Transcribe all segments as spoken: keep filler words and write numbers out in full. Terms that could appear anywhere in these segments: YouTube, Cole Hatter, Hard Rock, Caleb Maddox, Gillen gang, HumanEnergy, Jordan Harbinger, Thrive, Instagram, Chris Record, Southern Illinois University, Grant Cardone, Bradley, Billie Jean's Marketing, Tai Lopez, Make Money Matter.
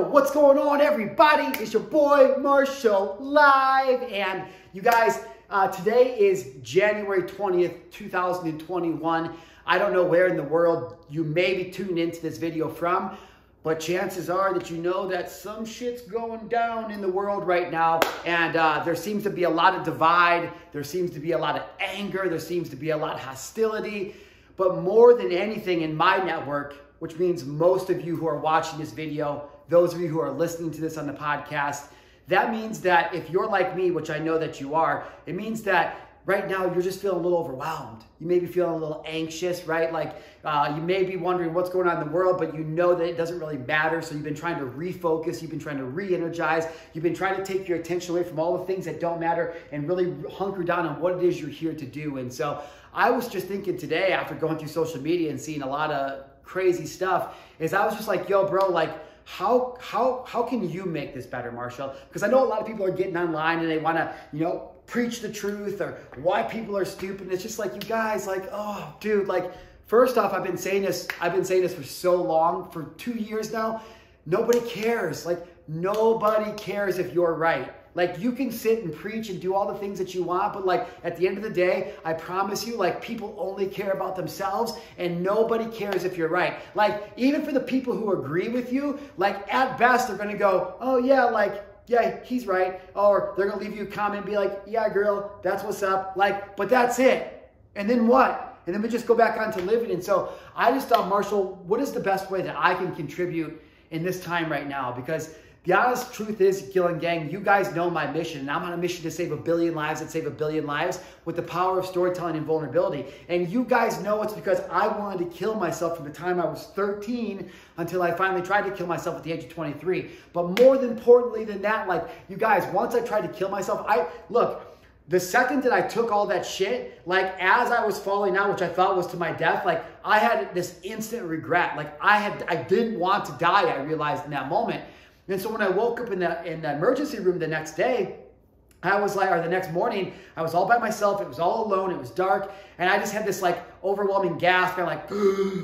Yo, what's going on, everybody? It's your boy Marshall live, and you guys, uh, today is January twentieth, two thousand twenty-one. I don't know where in the world you may be tuned into this video from, but chances are that you know that some shit's going down in the world right now, and uh, there seems to be a lot of divide. There seems to be a lot of anger. There seems to be a lot of hostility. But more than anything in my network, which means most of you who are watching this video, those of you who are listening to this on the podcast, that means that if you're like me, which I know that you are, it means that right now you're just feeling a little overwhelmed. You may be feeling a little anxious, right? Like uh, you may be wondering what's going on in the world, but you know that it doesn't really matter. So you've been trying to refocus. You've been trying to re-energize. You've been trying to take your attention away from all the things that don't matter and really hunker down on what it is you're here to do. And so I was just thinking today, after going through social media and seeing a lot of crazy stuff, is I was just like, yo, bro, like, How how how can you make this better, Marshall? Because I know a lot of people are getting online and they want to, you know, preach the truth or why people are stupid. And it's just like, you guys, like, oh, dude, like, first off, I've been saying this. I've been saying this for so long, for two years now. Nobody cares. Like, nobody cares if you're right. Like, you can sit and preach and do all the things that you want, but like at the end of the day, I promise you, like, people only care about themselves and nobody cares if you're right. Like, even for the people who agree with you, like, at best they're gonna go, oh yeah, like, yeah, he's right. Or they're gonna leave you a comment and be like, yeah, girl, that's what's up. Like, but that's it. And then what? And then we just go back on to living. And so I just thought, Marshall, what is the best way that I can contribute in this time right now? Because the honest truth is, Gillen gang, you guys know my mission, and I'm on a mission to save a billion lives and save a billion lives with the power of storytelling and vulnerability. And you guys know it's because I wanted to kill myself from the time I was thirteen until I finally tried to kill myself at the age of twenty-three. But more than importantly than that, like, you guys, once I tried to kill myself, I, look, the second that I took all that shit, like, as I was falling out, which I thought was to my death, like, I had this instant regret. Like, I had, I didn't want to die, I realized in that moment. And so when I woke up in the, in the emergency room the next day, I was like, or the next morning, I was all by myself. It was all alone. It was dark. And I just had this, like, overwhelming gasp and, like,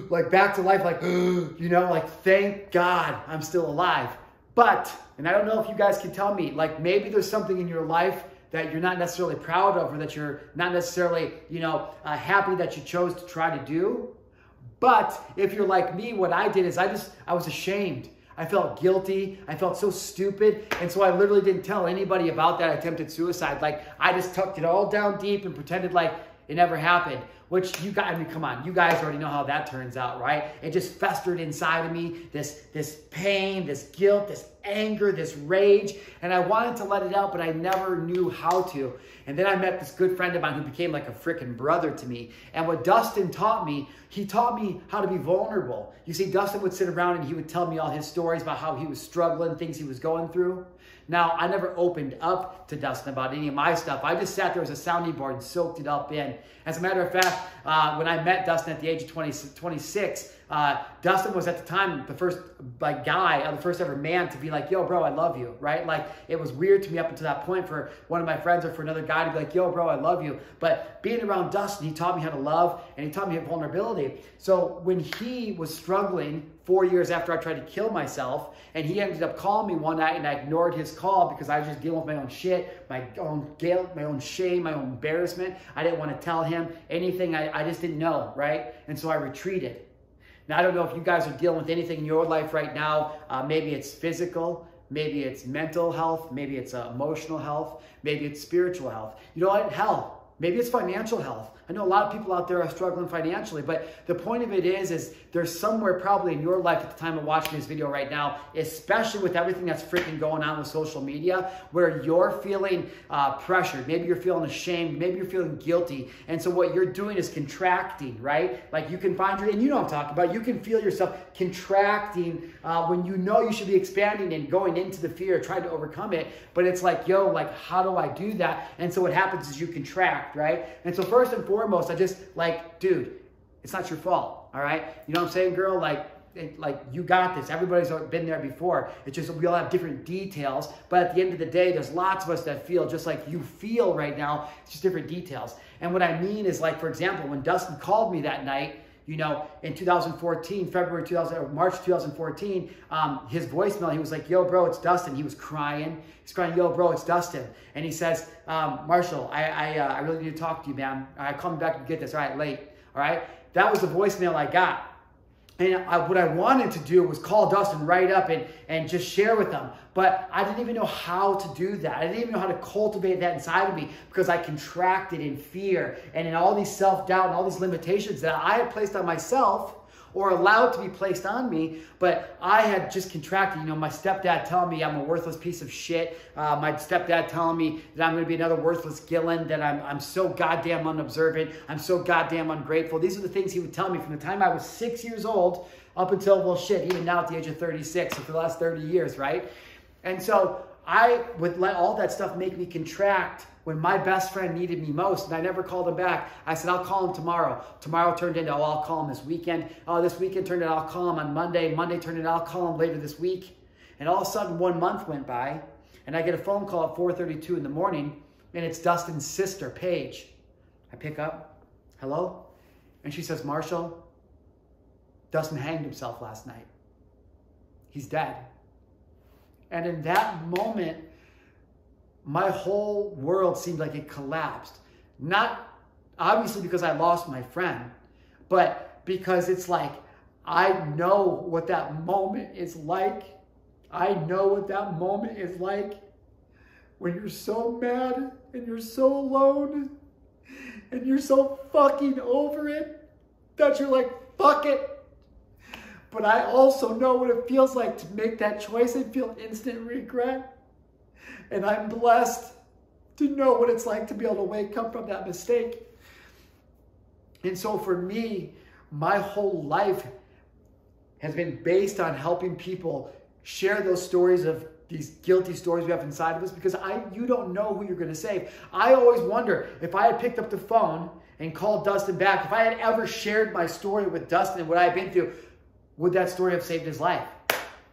like, back to life, like, you know, like, thank God I'm still alive. But, and I don't know if you guys can tell me, like, maybe there's something in your life that you're not necessarily proud of or that you're not necessarily, you know, uh, happy that you chose to try to do. But if you're like me, what I did is I just, I was ashamed. I felt guilty. I felt so stupid. And so I literally didn't tell anybody about that attempted suicide. Like, I just tucked it all down deep and pretended like it never happened, which you guys, I mean, come on, you guys already know how that turns out, right? It just festered inside of me, this, this pain, this guilt, this anger, this rage. And I wanted to let it out, but I never knew how to. And then I met this good friend of mine who became like a freaking brother to me. And what Dustin taught me, he taught me how to be vulnerable. You see, Dustin would sit around and he would tell me all his stories about how he was struggling, things he was going through. Now, I never opened up to Dustin about any of my stuff. I just sat there as a sounding board and soaked it up in. As a matter of fact, uh, when I met Dustin at the age of twenty, twenty-six, uh, Dustin was at the time the first like guy, or the first ever man to be like, yo, bro, I love you, right? Like, it was weird to me up until that point for one of my friends or for another guy to be like, yo, bro, I love you. But being around Dustin, he taught me how to love and he taught me vulnerability. So when he was struggling four years after I tried to kill myself, and he ended up calling me one night and I ignored his call because I was just dealing with my own shit, my own guilt, my own shame, my own embarrassment. I didn't want to tell him anything. I, I just didn't know, right? And so I retreated. Now, I don't know if you guys are dealing with anything in your life right now. Uh, maybe it's physical, maybe it's mental health, maybe it's uh, emotional health, maybe it's spiritual health. You know what? Hell, maybe it's financial health. I know a lot of people out there are struggling financially, but the point of it is, is there's somewhere probably in your life at the time of watching this video right now, especially with everything that's freaking going on with social media, where you're feeling uh, pressured. Maybe you're feeling ashamed. Maybe you're feeling guilty. And so what you're doing is contracting, right? Like, you can find your, and you know what I'm talking about, you can feel yourself contracting uh, when you know you should be expanding and going into the fear, trying to overcome it. But it's like, yo, like, how do I do that? And so what happens is you contract, right? And so first and foremost, Foremost, I just, like, dude, it's not your fault, all right? You know what I'm saying, girl? Like, it, like, you got this. Everybody's been there before. It's just we all have different details, but at the end of the day, there's lots of us that feel just like you feel right now. It's just different details. And what I mean is, like, for example, when Dustin called me that night, you know, in two thousand fourteen, February two thousand, March two thousand fourteen, um, his voicemail, he was like, yo, bro, it's Dustin. He was crying. He's crying, yo, bro, it's Dustin. And he says, um, Marshall, I, I, uh, I really need to talk to you, man. All right, call me back and get this. All right, late. All right. That was the voicemail I got. And I, what I wanted to do was call Dustin right up and, and just share with them. But I didn't even know how to do that. I didn't even know how to cultivate that inside of me because I contracted in fear and in all these self-doubt and all these limitations that I had placed on myself or allowed to be placed on me. But I had just contracted, you know, my stepdad telling me I'm a worthless piece of shit. Uh, my stepdad telling me that I'm going to be another worthless Gillen, that I'm, I'm so goddamn unobservant. I'm so goddamn ungrateful. These are the things he would tell me from the time I was six years old up until, well, shit, even now at the age of thirty-six, so for the last thirty years, right? And so I would let all that stuff make me contract when my best friend needed me most, and I never called him back. I said, I'll call him tomorrow. Tomorrow turned into, oh, I'll call him this weekend. Oh, this weekend turned into, I'll call him on Monday. Monday turned into, I'll call him later this week. And all of a sudden, one month went by, and I get a phone call at four thirty-two in the morning, and it's Dustin's sister, Paige. I pick up, hello? And she says, Marshall, Dustin hanged himself last night. He's dead. And in that moment, my whole world seemed like it collapsed. Not obviously because I lost my friend, but because it's like, I know what that moment is like. I know what that moment is like when you're so mad and you're so alone and you're so fucking over it that you're like, fuck it. But I also know what it feels like to make that choice and feel instant regret. And I'm blessed to know what it's like to be able to wake up from that mistake. And so for me, my whole life has been based on helping people share those stories of these guilty stories we have inside of us, because I, you don't know who you're going to save. I always wonder if I had picked up the phone and called Dustin back, if I had ever shared my story with Dustin and what I've been through, would that story have saved his life?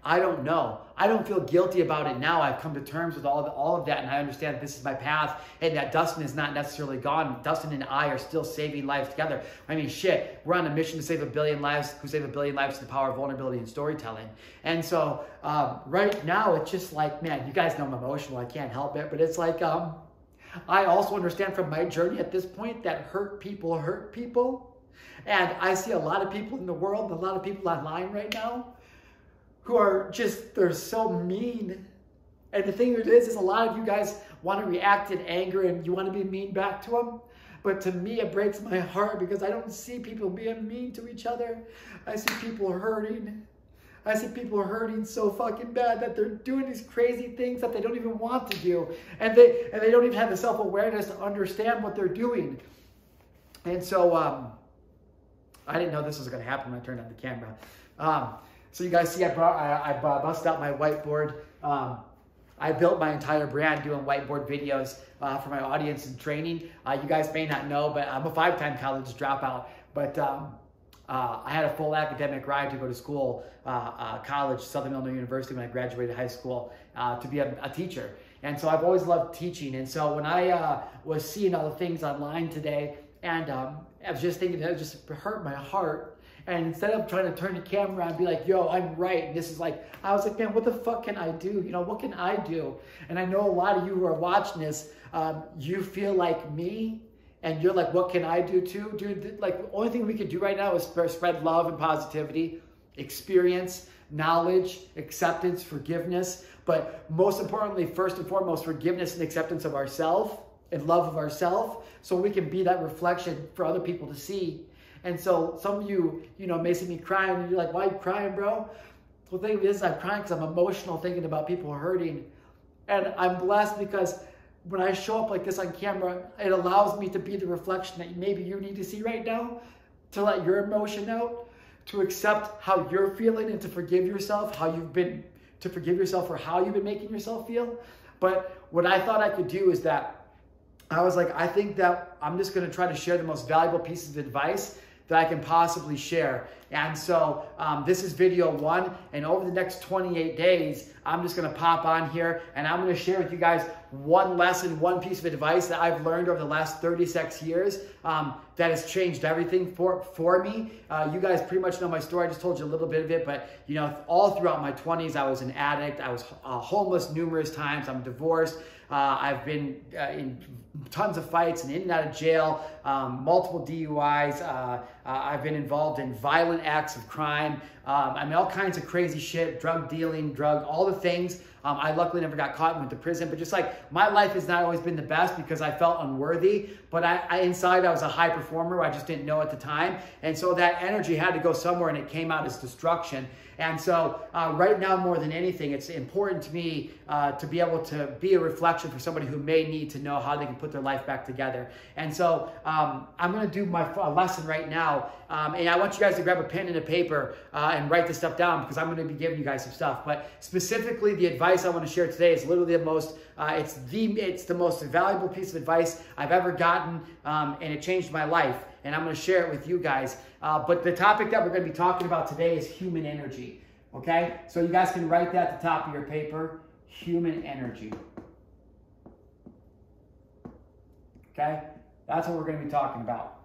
I don't know. I don't feel guilty about it now. I've come to terms with all of, all of that, and I understand that this is my path and that Dustin is not necessarily gone. Dustin and I are still saving lives together. I mean, shit, we're on a mission to save a billion lives, who save a billion lives to the power of vulnerability and storytelling. And so um, right now, it's just like, man, you guys know I'm emotional. I can't help it, but it's like, um, I also understand from my journey at this point that hurt people hurt people. And I see a lot of people in the world, a lot of people online right now who are just, they're so mean. And the thing it is, is a lot of you guys want to react in anger and you want to be mean back to them. But to me, it breaks my heart because I don't see people being mean to each other. I see people hurting. I see people hurting so fucking bad that they're doing these crazy things that they don't even want to do. And they, and they don't even have the self-awareness to understand what they're doing. And so, um, I didn't know this was going to happen when I turned on the camera. Um, so you guys see, I, brought, I, I busted out my whiteboard. Um, I built my entire brand doing whiteboard videos uh, for my audience and training. Uh, you guys may not know, but I'm a five-time college dropout. But um, uh, I had a full academic ride to go to school, uh, uh, college, Southern Illinois University, when I graduated high school, uh, to be a, a teacher. And so I've always loved teaching. And so when I uh, was seeing all the things online today, and um, I was just thinking that it just hurt my heart. And instead of trying to turn the camera and be like, yo, I'm right, and this is like, I was like, man, what the fuck can I do? You know, what can I do? And I know a lot of you who are watching this, um, you feel like me, and you're like, what can I do too? Dude, like the only thing we can do right now is spread love and positivity, experience, knowledge, acceptance, forgiveness. But most importantly, first and foremost, forgiveness and acceptance of ourselves, and love of ourselves, so we can be that reflection for other people to see. And so some of you, you know, may see me crying and you're like, why are you crying, bro? Well, the thing is, I'm crying because I'm emotional thinking about people hurting. And I'm blessed because when I show up like this on camera, it allows me to be the reflection that maybe you need to see right now, to let your emotion out, to accept how you're feeling and to forgive yourself, how you've been, to forgive yourself for how you've been making yourself feel. But what I thought I could do is that I was like, I think that I'm just going to try to share the most valuable pieces of advice that I can possibly share. And so um, this is video one, and over the next twenty-eight days, I'm just going to pop on here and I'm going to share with you guys one lesson, one piece of advice that I've learned over the last thirty-six years um, that has changed everything for, for me. Uh, you guys pretty much know my story. I just told you a little bit of it, but you know, all throughout my twenties, I was an addict. I was uh, homeless numerous times. I'm divorced. Uh, I've been uh, in tons of fights and in and out of jail, um, multiple D U Is. Uh, uh, I've been involved in violent acts of crime. Um, I mean, all kinds of crazy shit, drug dealing, drug, all the things. Um, I luckily never got caught and went to prison, but just like my life has not always been the best because I felt unworthy, but I, I inside I was a high performer. I just didn't know at the time. And so that energy had to go somewhere and it came out as destruction. And so uh, right now, more than anything, it's important to me uh, to be able to be a reflection for somebody who may need to know how they can put their life back together. And so um, I'm going to do my uh, lesson right now. Um, and I want you guys to grab a pen and a paper uh, and write this stuff down because I'm going to be giving you guys some stuff. But specifically, the advice I want to share today is literally the most, uh, it's, the, it's the most valuable piece of advice I've ever gotten. Um, and it changed my life. And I'm going to share it with you guys. Uh, but the topic that we're going to be talking about today is human energy. Okay? So you guys can write that at the top of your paper. Human energy. Okay? That's what we're going to be talking about.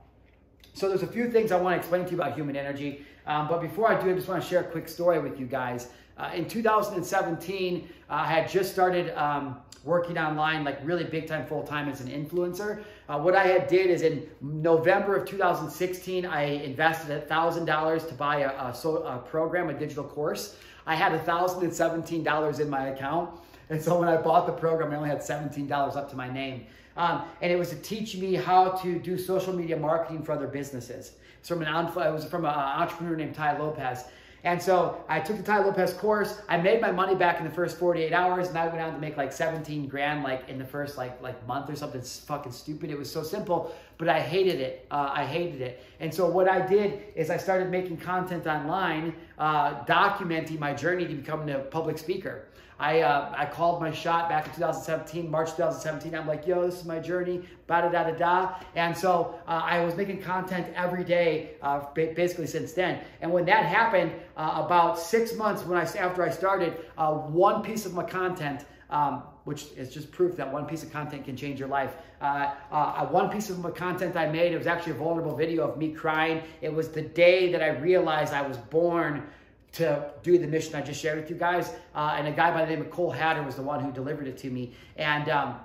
So there's a few things I want to explain to you about human energy. Um, but before I do, I just want to share a quick story with you guys. Uh, in two thousand seventeen, uh, I had just started um, working online, like really big time, full time as an influencer. Uh, what I had did is in November of two thousand sixteen, I invested one thousand dollars to buy a, a, so, a program, a digital course. I had one thousand seventeen dollars in my account. And so when I bought the program, I only had seventeen dollars up to my name. Um, and it was to teach me how to do social media marketing for other businesses. It's from an, it was from an entrepreneur named Tai Lopez. And so I took the Tai Lopez course. I made my money back in the first forty-eight hours, and I went out to make like seventeen grand, like in the first like like month or something. It's fucking stupid. It was so simple, but I hated it. Uh, I hated it. And so what I did is I started making content online, uh, documenting my journey to becoming a public speaker. I uh, I called my shot back in two thousand seventeen, March two thousand seventeen. I'm like, yo, this is my journey, ba da da da da. And so uh, I was making content every day, uh, basically since then. And when that happened, uh, about six months when I after I started, uh, one piece of my content. Um, which is just proof that one piece of content can change your life. Uh, uh, one piece of content I made, it was actually a vulnerable video of me crying. It was the day that I realized I was born to do the mission I just shared with you guys. Uh, and a guy by the name of Cole Hatter was the one who delivered it to me. And um,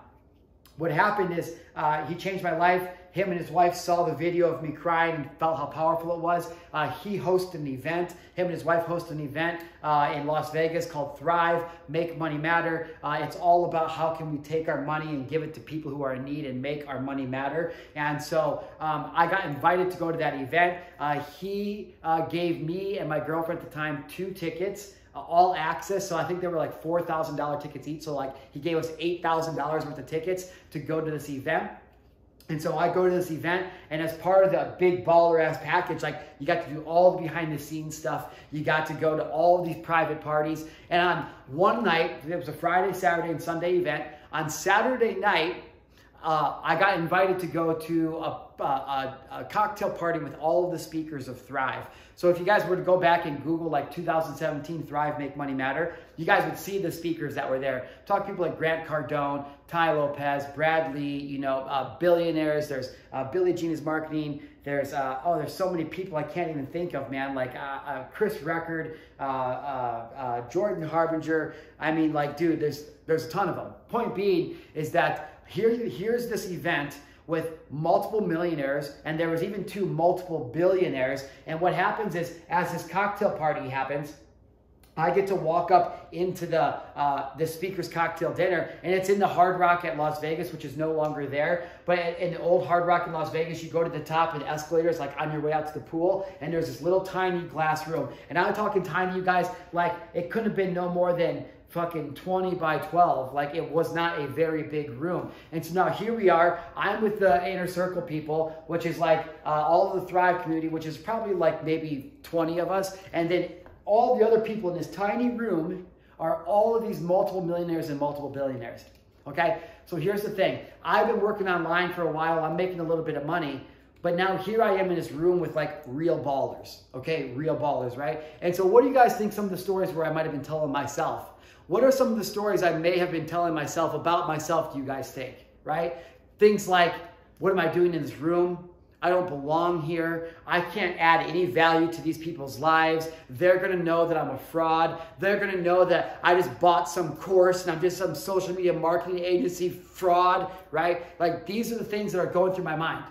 what happened is uh, he changed my life. Him and his wife saw the video of me crying and felt how powerful it was. Uh, he hosted an event. Him and his wife hosted an event uh, in Las Vegas called Thrive, Make Money Matter. Uh, it's all about how can we take our money and give it to people who are in need and make our money matter. And so um, I got invited to go to that event. Uh, he uh, gave me and my girlfriend at the time two tickets. Uh, all access. So I think they were like four thousand dollar tickets each. So like he gave us eight thousand dollars worth of tickets to go to this event. And so I go to this event, and as part of the big baller ass package, like you got to do all the behind the scenes stuff. You got to go to all of these private parties. And on one night, it was a Friday, Saturday, and Sunday event. On Saturday night, uh, I got invited to go to a Uh, a, a cocktail party with all of the speakers of Thrive. So if you guys were to go back and Google like two thousand seventeen Thrive Make Money Matter, you guys would see the speakers that were there. Talk to people like Grant Cardone, Tai Lopez, Bradley, you know, uh, billionaires. There's uh, Billie Jean's Marketing. There's, uh, oh, there's so many people I can't even think of, man. Like uh, uh, Chris Record, uh, uh, uh, Jordan Harbinger. I mean, like, dude, there's, there's a ton of them. Point being is that here, here's this event with multiple millionaires, and there was even two multiple billionaires. And what happens is, as this cocktail party happens, I get to walk up into the uh, the speaker's cocktail dinner, and it's in the Hard Rock at Las Vegas, which is no longer there. But in the old Hard Rock in Las Vegas, you go to the top and escalators, like on your way out to the pool, and there's this little tiny glass room. And I'm talking tiny, you guys, like it couldn't have been no more than fucking twenty by twelve. Like it was not a very big room. And so now here we are, I'm with the inner circle people, which is like uh, all of the Thrive community, which is probably like maybe twenty of us. And then all the other people in this tiny room are all of these multiple millionaires and multiple billionaires. Okay. So here's the thing. I've been working online for a while. I'm making a little bit of money, but now here I am in this room with like real ballers. Okay. Real ballers. Right. And so what do you guys think some of the stories where I might've been telling myself? What are some of the stories I may have been telling myself about myself, do you guys think, right? Things like, what am I doing in this room? I don't belong here. I can't add any value to these people's lives. They're going to know that I'm a fraud. They're going to know that I just bought some course and I'm just some social media marketing agency fraud, right? Like, these are the things that are going through my mind.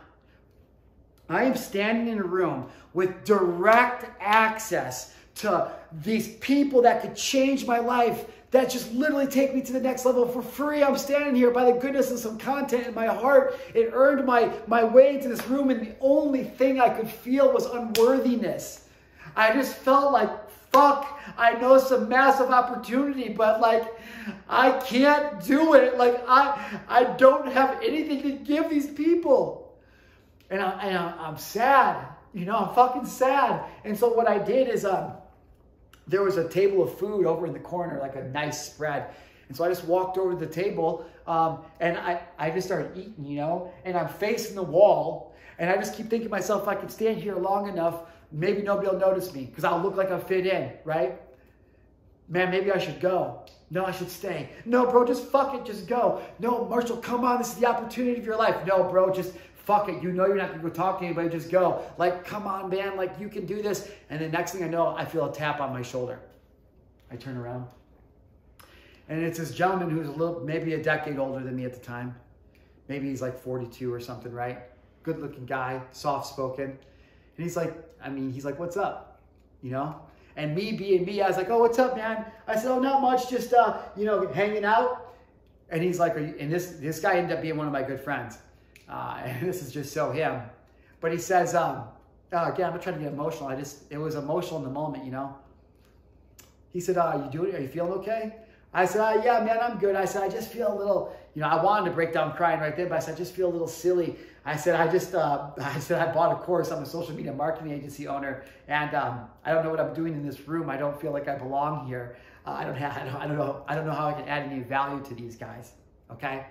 I am standing in a room with direct access to these people that could change my life, that just literally take me to the next level for free. I'm standing here by the goodness of some content in my heart. It earned my, my way into this room, and the only thing I could feel was unworthiness. I just felt like, fuck, I know it's a massive opportunity, but like, I can't do it. Like, I, I don't have anything to give these people. And, I, and I, I'm sad, you know, I'm fucking sad. And so what I did is, um, there was a table of food over in the corner, like a nice spread. And so I just walked over to the table um, and I, I just started eating, you know, and I'm facing the wall. And I just keep thinking to myself, if I can stand here long enough, maybe nobody will notice me because I'll look like I fit in, right? Man, maybe I should go. No, I should stay. No, bro, just fuck it. Just go. No, Marshall, come on. This is the opportunity of your life. No, bro, just fuck it. You know you're not going to go talk to anybody. Just go. Like, come on, man. Like, you can do this. And the next thing I know, I feel a tap on my shoulder. I turn around. And it's this gentleman who's a little, maybe a decade older than me at the time. Maybe he's like forty-two or something, right? Good-looking guy, soft-spoken. And he's like, I mean, he's like, what's up? You know? And me being me, I was like, oh, what's up, man? I said, oh, not much. Just, uh, you know, hanging out. And he's like, are you, and this, this guy ended up being one of my good friends. Uh, and this is just so him, but he says, um, uh, again, I'm not trying to get emotional. I just, it was emotional in the moment, you know. He said, "Oh, are you doing? Are you feeling okay?" I said, oh, "Yeah, man, I'm good." I said, "I just feel a little, you know." I wanted to break down crying right there, but I said, "I just feel a little silly." I said, "I just, uh, I said, I bought a course. I'm a social media marketing agency owner, and um, I don't know what I'm doing in this room. I don't feel like I belong here. Uh, I don't have, I don't, I don't know, I don't know how I can add any value to these guys." Okay.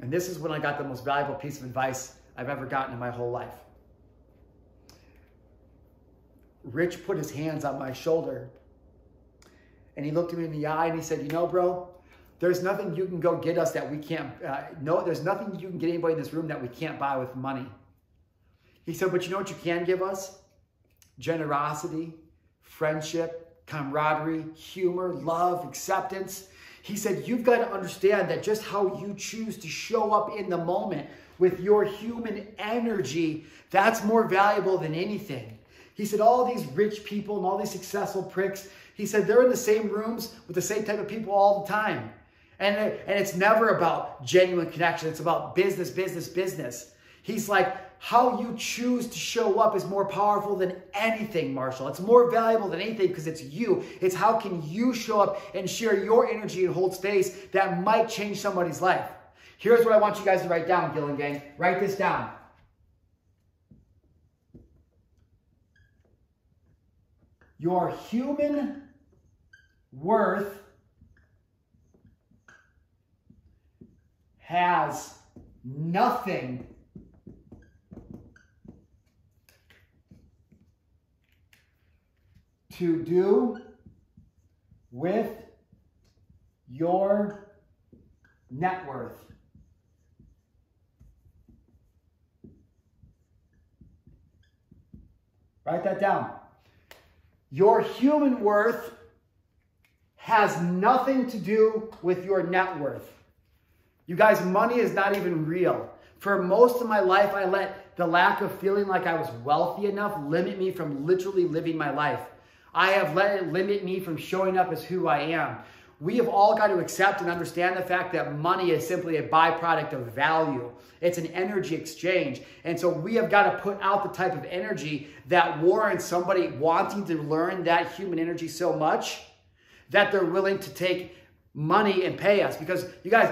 And this is when I got the most valuable piece of advice I've ever gotten in my whole life. Rich put his hands on my shoulder and he looked at me in the eye and he said, you know, bro, there's nothing you can go get us that we can't, uh, no, there's nothing you can get anybody in this room that we can't buy with money. He said, but you know what you can give us? Generosity, friendship, camaraderie, humor, love, acceptance. He said, you've got to understand that just how you choose to show up in the moment with your human energy, that's more valuable than anything. He said, all these rich people and all these successful pricks, he said, they're in the same rooms with the same type of people all the time. And, and it's never about genuine connection. It's about business, business, business. He's like, how you choose to show up is more powerful than anything, Marshall. It's more valuable than anything because it's you. It's how can you show up and share your energy and hold space that might change somebody's life. Here's what I want you guys to write down, Gillen gang. Write this down. Your human worth has nothing to do with your net worth. Write that down. Your human worth has nothing to do with your net worth. You guys, money is not even real. For most of my life, I let the lack of feeling like I was wealthy enough limit me from literally living my life. I have let it limit me from showing up as who I am. We have all got to accept and understand the fact that money is simply a byproduct of value. It's an energy exchange. And so we have got to put out the type of energy that warrants somebody wanting to learn that human energy so much that they're willing to take money and pay us. Because you guys,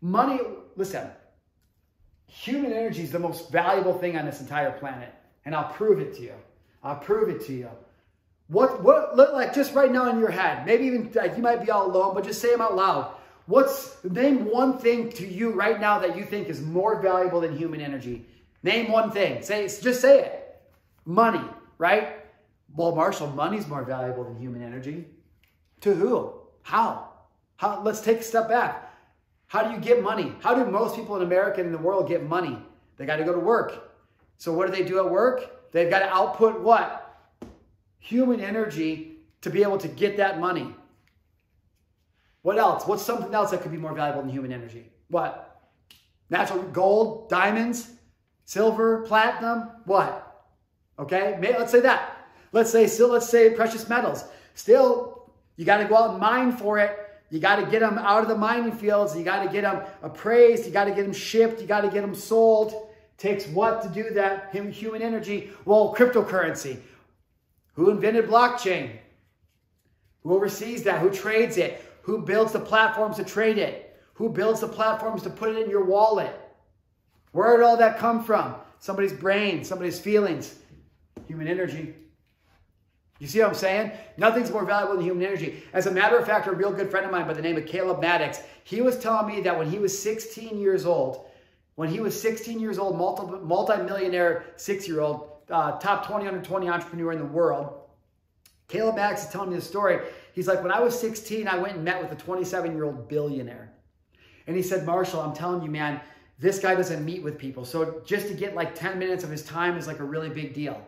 money, listen, human energy is the most valuable thing on this entire planet. And I'll prove it to you. I'll prove it to you. What, what, look like just right now in your head, maybe even like you might be all alone, but just say them out loud. What's, name one thing to you right now that you think is more valuable than human energy. Name one thing, say, just say it. Money, right? Well, Marshall, money's more valuable than human energy. To who? How? How? Let's take a step back. How do you get money? How do most people in America and in the world get money? They got to go to work. So what do they do at work? They've got to output what? Human energy to be able to get that money. What else? What's something else that could be more valuable than human energy? What? Natural gold, diamonds, silver, platinum, what? Okay, maybe, let's say that. Let's say, still, let's say precious metals. Still, you got to go out and mine for it. You got to get them out of the mining fields. You got to get them appraised. You got to get them shipped. You got to get them sold. Takes what to do that? Human energy. Well, cryptocurrency. Who invented blockchain? Who oversees that? Who trades it? Who builds the platforms to trade it? Who builds the platforms to put it in your wallet? Where did all that come from? Somebody's brain, somebody's feelings. Human energy. You see what I'm saying? Nothing's more valuable than human energy. As a matter of fact, a real good friend of mine by the name of Caleb Maddox, he was telling me that when he was sixteen years old, when he was sixteen years old, multi, multi-millionaire six-year-old, uh, top twenty under twenty entrepreneur in the world, Caleb Maddox is telling me this story. He's like, when I was sixteen, I went and met with a twenty-seven-year-old billionaire. And he said, Marshall, I'm telling you, man, this guy doesn't meet with people. So just to get like ten minutes of his time is like a really big deal.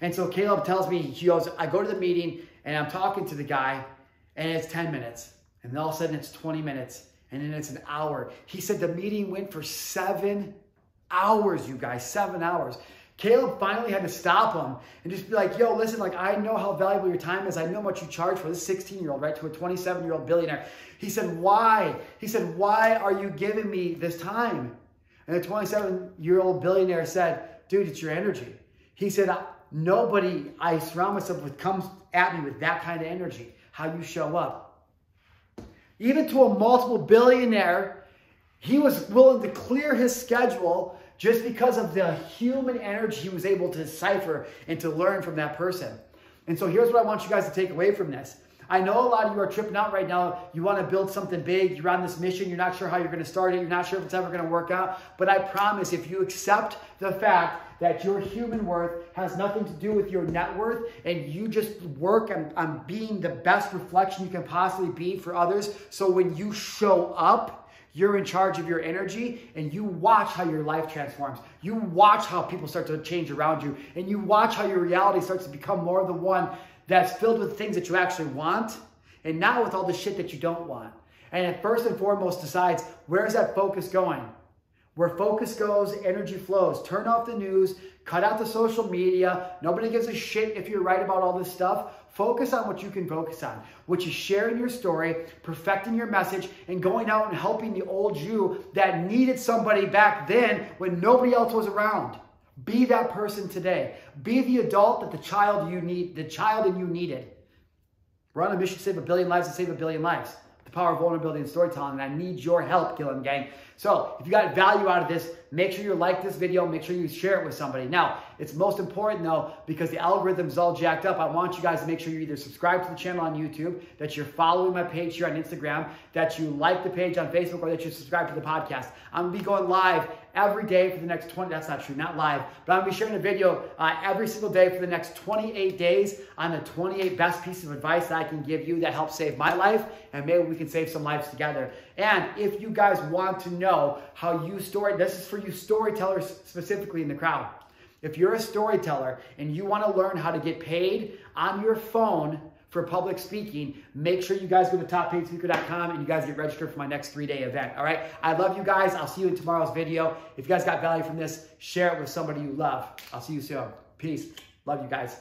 And so Caleb tells me, he goes, I go to the meeting and I'm talking to the guy and it's ten minutes. And then all of a sudden it's twenty minutes and then it's an hour. He said the meeting went for seven hours, you guys, seven hours. Caleb finally had to stop him and just be like, yo, listen, like I know how valuable your time is. I know how much you charge for this sixteen-year-old, right, to a twenty-seven-year-old billionaire. He said, why? He said, why are you giving me this time? And the twenty-seven-year-old billionaire said, dude, it's your energy. He said, nobody I surround myself with comes at me with that kind of energy, how you show up. Even to a multiple billionaire, he was willing to clear his schedule just because of the human energy he was able to decipher and to learn from that person. And so here's what I want you guys to take away from this. I know a lot of you are tripping out right now. You want to build something big. You're on this mission. You're not sure how you're going to start it. You're not sure if it's ever going to work out. But I promise if you accept the fact that your human worth has nothing to do with your net worth and you just work on, on being the best reflection you can possibly be for others. So when you show up, you're in charge of your energy and you watch how your life transforms. You watch how people start to change around you and you watch how your reality starts to become more of the one that's filled with things that you actually want and not with all the shit that you don't want. And it first and foremost decides, where's that focus going? Where focus goes, energy flows. Turn off the news, cut out the social media. Nobody gives a shit if you're right about all this stuff. Focus on what you can focus on, which is sharing your story, perfecting your message, and going out and helping the old you that needed somebody back then when nobody else was around. Be that person today. Be the adult that the child you need, the child in you needed. We're on a mission to save a billion lives and save a billion lives. The power of vulnerability and storytelling, and I need your help, Gillen gang. So if you got value out of this, make sure you like this video, make sure you share it with somebody. Now, it's most important though, because the algorithm's all jacked up, I want you guys to make sure you either subscribe to the channel on YouTube, that you're following my page here on Instagram, that you like the page on Facebook, or that you subscribe to the podcast. I'm gonna be going live every day for the next twenty, that's not true, not live, but I'm gonna be sharing a video uh, every single day for the next twenty-eight days on the twenty-eight best pieces of advice that I can give you that helps save my life, and maybe we can save some lives together. And if you guys want to know know how you story, this is for you storytellers specifically in the crowd. If you're a storyteller and you want to learn how to get paid on your phone for public speaking, make sure you guys go to top aid speaker dot com and you guys get registered for my next three-day event. All right. I love you guys. I'll see you in tomorrow's video. If you guys got value from this, share it with somebody you love. I'll see you soon. Peace. Love you guys.